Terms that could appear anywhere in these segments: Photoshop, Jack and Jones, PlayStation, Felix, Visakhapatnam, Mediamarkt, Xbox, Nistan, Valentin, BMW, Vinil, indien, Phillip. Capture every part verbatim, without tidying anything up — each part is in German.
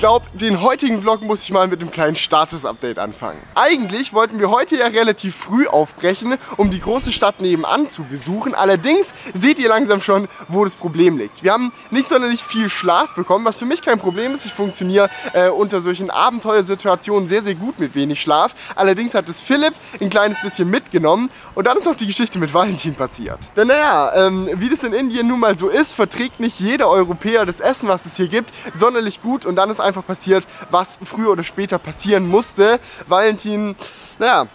glaube, den heutigen Vlog muss ich mal mit einem kleinen Status-Update anfangen. Eigentlich wollten wir heute ja relativ früh aufbrechen, um die große Stadt nebenan zu besuchen. Allerdings seht ihr langsam schon, wo das Problem liegt. Wir haben nicht sonderlich viel Schlaf bekommen, was für mich kein Problem ist. Ich funktioniere äh, unter solchen Abenteuersituationen sehr, sehr gut mit wenig Schlaf. Allerdings hat es Philipp ein kleines bisschen mitgenommen. Und dann ist noch die Geschichte mit Valentin passiert. Denn naja, ähm, wie das in Indien nun mal so ist, verträgt nicht jeder Europäer das Essen, was es hier gibt, sonderlich gut. Und dann ist einfach passiert, was früher oder später passieren musste. Valentin, naja,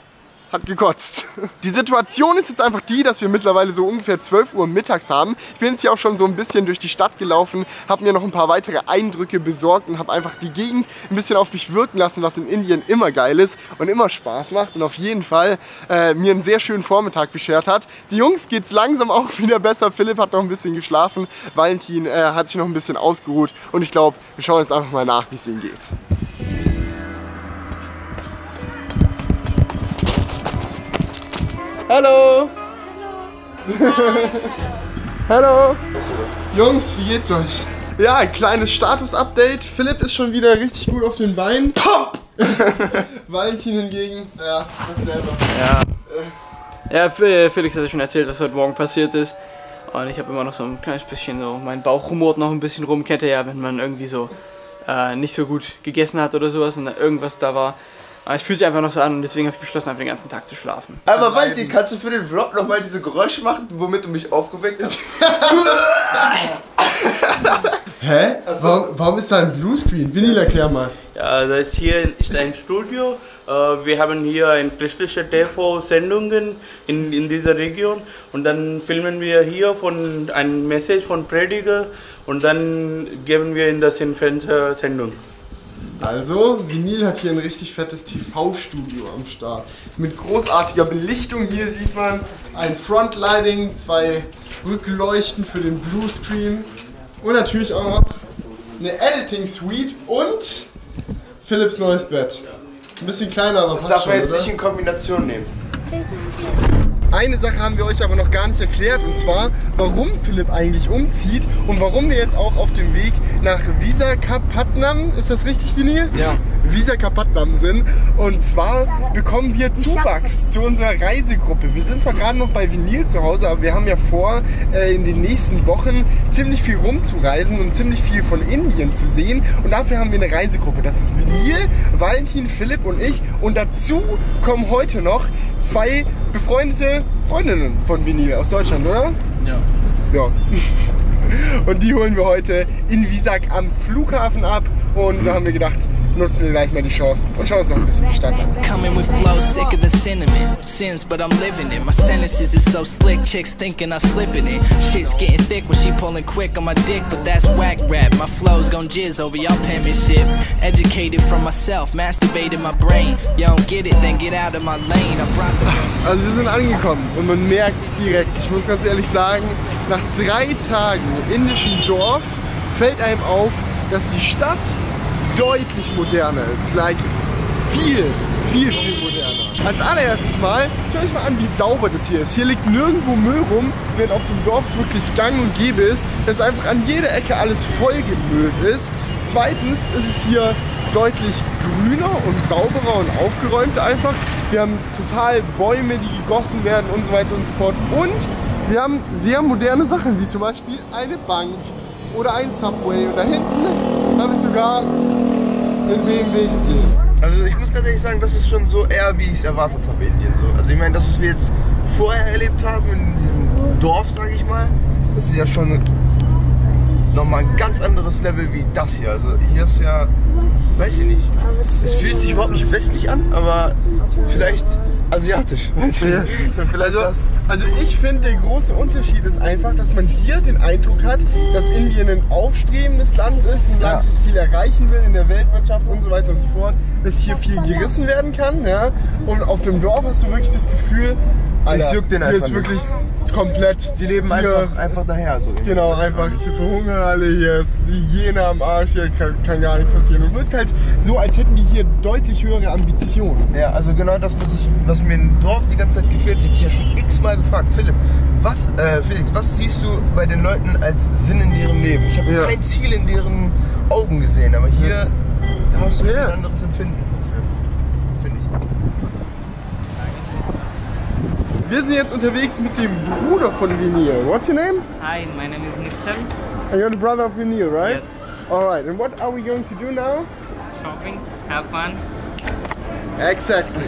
hat gekotzt. Die Situation ist jetzt einfach die, dass wir mittlerweile so ungefähr zwölf Uhr mittags haben. Ich bin jetzt hier auch schon so ein bisschen durch die Stadt gelaufen, habe mir noch ein paar weitere Eindrücke besorgt und habe einfach die Gegend ein bisschen auf mich wirken lassen, was in Indien immer geil ist und immer Spaß macht und auf jeden Fall äh, mir einen sehr schönen Vormittag beschert hat. Die Jungs geht's langsam auch wieder besser. Philipp hat noch ein bisschen geschlafen, Valentin äh, hat sich noch ein bisschen ausgeruht und ich glaube, wir schauen jetzt einfach mal nach, wie es ihnen geht. Hallo! Hallo! Hallo! Jungs, wie geht's euch? Ja, kleines Status-Update. Philipp ist schon wieder richtig gut auf den Beinen. Pump! Valentin hingegen, ja, das selber. Ja. Äh. Ja, Felix hat ja schon erzählt, was heute Morgen passiert ist. Und ich habe immer noch so ein kleines bisschen so, mein Bauch rumort noch ein bisschen rum. Kennt ihr ja, wenn man irgendwie so äh, nicht so gut gegessen hat oder sowas und irgendwas da war. Aber ich fühle sich einfach noch so an und deswegen habe ich beschlossen, einfach den ganzen Tag zu schlafen. Aber Valentin, kannst du für den Vlog nochmal diese Geräusche machen, womit du mich aufgeweckt hast? Hä? Also, warum, warum ist da ein Bluescreen? Vinil, erklär mal. Ja, das hier ist ein Studio. Wir haben hier ein christliches T V-Sendungen in, in dieser Region. Und dann filmen wir hier von ein Message von Prediger und dann geben wir in das Influencer-Sendung. Also, Vinil hat hier ein richtig fettes T V-Studio am Start. Mit großartiger Belichtung. Hier sieht man ein Frontlighting, zwei Rückleuchten für den Bluescreen und natürlich auch noch eine Editing-Suite und Philipps neues Bett. Ein bisschen kleiner, aber passt schon, oder? Das darf man jetzt nicht in Kombination nehmen. Eine Sache haben wir euch aber noch gar nicht erklärt, und zwar, warum Philipp eigentlich umzieht und warum wir jetzt auch auf dem Weg nach Visakhapatnam, ist das richtig, Vinil? Ja. Visakhapatnam sind. Und zwar bekommen wir Zuwachs zu unserer Reisegruppe. Wir sind zwar gerade noch bei Vinil zu Hause, aber wir haben ja vor, äh, in den nächsten Wochen ziemlich viel rumzureisen und ziemlich viel von Indien zu sehen. Und dafür haben wir eine Reisegruppe. Das ist Vinil, Valentin, Philipp und ich. Und dazu kommen heute noch zwei befreundete Freundinnen von Vinil aus Deutschland, oder? Ja. Ja. Und die holen wir heute in Visakh am Flughafen ab. Und da haben wir gedacht, nutzen wir gleich mal die Chance und schauen uns noch ein bisschen die Stadt an. Also wir sind angekommen und man merkt es direkt. Ich muss ganz ehrlich sagen, nach drei Tagen im indischen Dorf fällt einem auf, dass die Stadt deutlich moderner ist, like viel, viel, viel moderner. Als allererstes mal, schaut euch mal an, wie sauber das hier ist. Hier liegt nirgendwo Müll rum, während auf dem Dorf es wirklich gang und gäbe ist, dass einfach an jeder Ecke alles vollgemüllt ist. Zweitens ist es hier deutlich grüner und sauberer und aufgeräumter einfach. Wir haben total Bäume, die gegossen werden und so weiter und so fort. Und wir haben sehr moderne Sachen, wie zum Beispiel eine Bank oder ein Subway. Und da hinten habe ich sogar in B M W gesehen. Also ich muss ganz ehrlich sagen, das ist schon so eher, wie ich es erwartet habe in Indien. So. Also ich meine, das, was wir jetzt vorher erlebt haben in diesem Dorf, sage ich mal, das ist ja schon nochmal ein ganz anderes Level wie das hier. Also hier ist ja, weiß ich nicht, es fühlt sich überhaupt nicht westlich an, aber vielleicht asiatisch. Weißt du? Ja. Vielleicht also, also ich finde, der große Unterschied ist einfach, dass man hier den Eindruck hat, dass Indien ein aufstrebendes Land ist, ein Land, ja, das viel erreichen will in der Weltwirtschaft und so weiter und so fort, dass hier viel gerissen werden kann. Ja? Und auf dem Dorf hast du wirklich das Gefühl, Alter, ich juck den einfach, hier ist wirklich komplett. Die leben hier, einfach, einfach daher. So genau, einfach verhungern alle hier, ist Hygiene am Arsch, hier kann, kann gar nichts passieren. Es wirkt halt so, als hätten die hier deutlich höhere Ambitionen. Ja, also genau das, was, ich, was mir im Dorf die ganze Zeit gefehlt hat. Ich habe ja schon x-mal gefragt, Philipp, was, äh, Felix, was siehst du bei den Leuten als Sinn in ihrem Leben? Ich habe ja kein Ziel in deren Augen gesehen, aber hier, ja, Da musst du ja ein anderes Empfinden. Finde ich. Wir sind jetzt unterwegs mit dem Bruder von Vinil. What's your name? Hi, my name is Nistan. And you're the brother of Vinil, right? Yes. Alright, and what are we going to do now? Shopping, have fun. Exactly.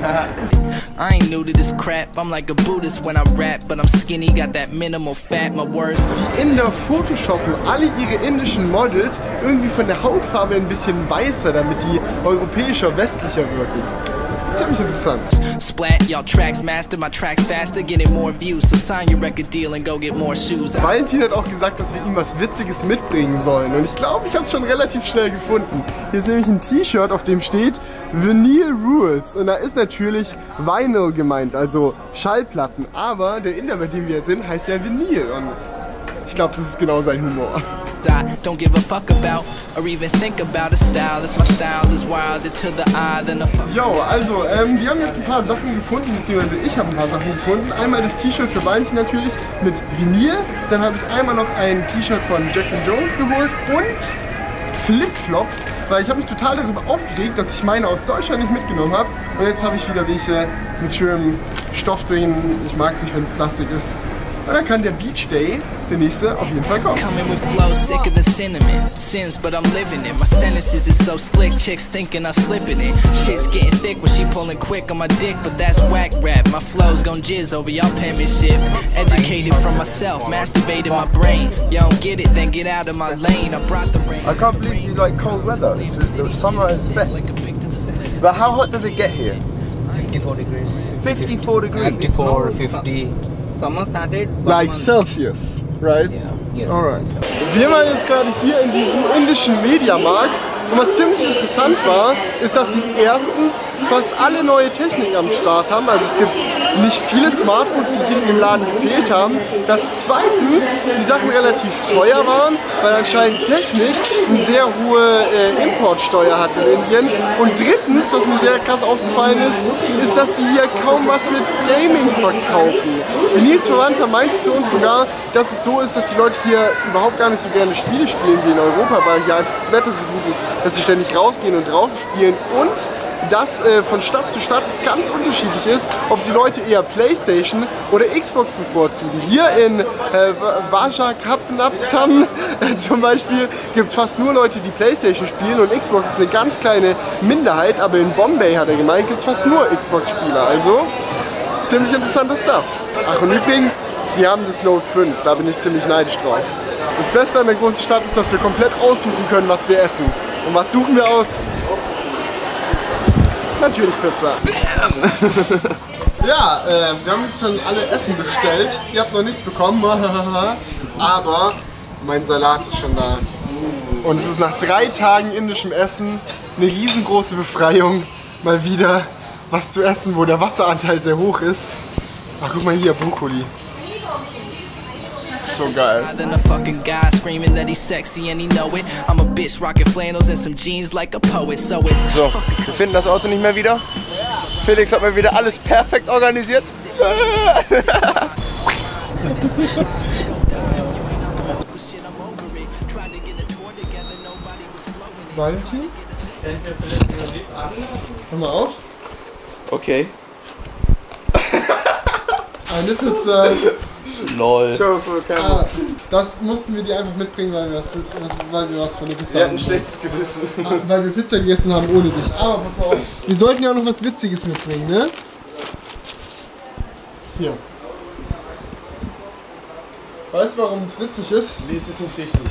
I ain't new to this crap. I'm like a Buddhist when I rap, but I'm skinny, got that minimal fat. My words. In der Photoshoppen alle ihre indischen Models irgendwie von der Hautfarbe ein bisschen weißer, damit die europäischer, westlicher wirken. Ziemlich interessant. Splat, y'all tracks master, my tracks faster, getting more views, so sign your record deal and go get more shoes. Valentin hat auch gesagt, dass wir ihm was Witziges mitbringen sollen und ich glaube, ich habe es schon relativ schnell gefunden. Hier ist nämlich ein T-Shirt, auf dem steht Vinyl Rules und da ist natürlich Vinyl gemeint, also Schallplatten, aber der Inder, bei dem wir sind, heißt ja Vinyl und ich glaube, das ist genau sein Humor. I don't give a fuck about or even think about a style. It's my style is wilder to the eye than a fuck. Yo, also ähm, wir haben jetzt ein paar Sachen gefunden, beziehungsweise ich habe ein paar Sachen gefunden. Einmal das T-Shirt für Valentin natürlich mit Vinyl. Dann habe ich einmal noch ein T-Shirt von Jack and Jones geholt und Flipflops, weil ich habe mich total darüber aufgeregt, dass ich meine aus Deutschland nicht mitgenommen habe. Und jetzt habe ich wieder welche mit schönem Stoff drin. Ich mag es nicht, wenn es Plastik ist. Und dann kann der Beach Day, der nächste, auf jeden Fall kommen. I can't believe you like cold weather. Summer is best. But how hot does it get here? fifty-four degrees. fifty-four degrees. fifty-four, fifty. Summer started like month. Celsius, right? Yeah. Yes. Alright. Wir waren jetzt gerade hier in diesem indischen Mediamarkt und was ziemlich interessant war, ist, dass sie erstens fast alle neue Technik am Start haben, also es gibt nicht viele Smartphones, die hier im Laden gefehlt haben, dass zweitens die Sachen relativ teuer waren, weil anscheinend Technik eine sehr hohe äh, Importsteuer hat in Indien und drittens, was mir sehr krass aufgefallen ist, ist, dass sie hier kaum was mit Gaming verkaufen. Nils Verwandter meinte zu uns sogar, dass es so ist, dass die Leute hier überhaupt gar nicht so gerne Spiele spielen wie in Europa, weil hier einfach das Wetter so gut ist, dass sie ständig rausgehen und draußen spielen und dass äh, von Stadt zu Stadt es ganz unterschiedlich ist, ob die Leute eher Playstation oder Xbox bevorzugen. Hier in äh, Visakhapatnam äh, zum Beispiel gibt es fast nur Leute, die Playstation spielen und Xbox ist eine ganz kleine Minderheit, aber in Bombay, hat er gemeint, gibt es fast nur Xbox-Spieler, also ziemlich interessanter Stuff. Ach und übrigens, sie haben das Note fünf, da bin ich ziemlich neidisch drauf. Das Beste an der großen Stadt ist, dass wir komplett aussuchen können, was wir essen. Und was suchen wir aus? Natürlich Pizza. Ja, äh, wir haben uns dann alle Essen bestellt. Ihr habt noch nichts bekommen, aber mein Salat ist schon da. Und es ist nach drei Tagen indischem Essen eine riesengroße Befreiung, mal wieder was zu essen, wo der Wasseranteil sehr hoch ist. Ach, guck mal hier, Brokkoli. So geil. So, wir finden das Auto nicht mehr wieder. Felix hat mir wieder alles perfekt organisiert. Valentin? Hör mal auf. Okay. Eine Pizza. Lol. Ah, das mussten wir dir einfach mitbringen, weil wir was, weil wir was von der Pizza wir hatten ein schlechtes Gewissen. Ah, weil wir Pizza gegessen haben ohne dich. Aber pass mal auf. Wir sollten ja auch noch was Witziges mitbringen, ne? Hier. Weißt du, warum es witzig ist? Lies es nicht richtig.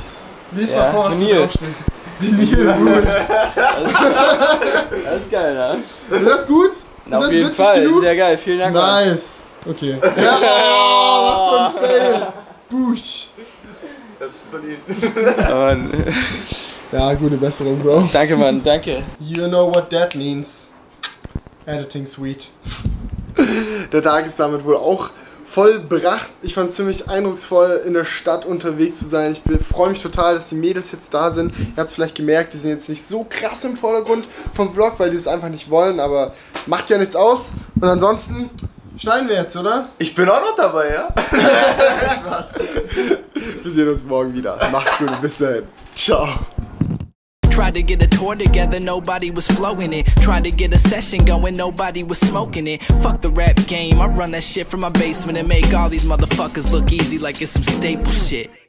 Lies ja. mal vor, was da draufsteht. Vinyl Rules. Das ist geil, ne? Ist das gut? Na, ist das auf jeden witzig Fall. Genug? Sehr geil, vielen Dank. Nice. Mann. Okay. Ja, oh, was für ein Fail. Busch. Das ist von Ihnen. Ja, gute Besserung, Bro. Danke, Mann, danke. You know what that means. Editing Suite. Der Tag ist damit wohl auch vollbracht. Ich fand es ziemlich eindrucksvoll, in der Stadt unterwegs zu sein. Ich freue mich total, dass die Mädels jetzt da sind. Ihr habt es vielleicht gemerkt, die sind jetzt nicht so krass im Vordergrund vom Vlog, weil die es einfach nicht wollen, aber macht ja nichts aus. Und ansonsten schneiden wir jetzt, oder? Ich bin auch noch dabei, ja? Wir sehen uns morgen wieder. Macht's gut, bis dahin. Ciao. Tried to get a tour together, nobody was flowing it. Tried to get a session going, nobody was smoking it. Fuck the rap game, I run that shit from my basement and make all these motherfuckers look easy like it's some staple shit.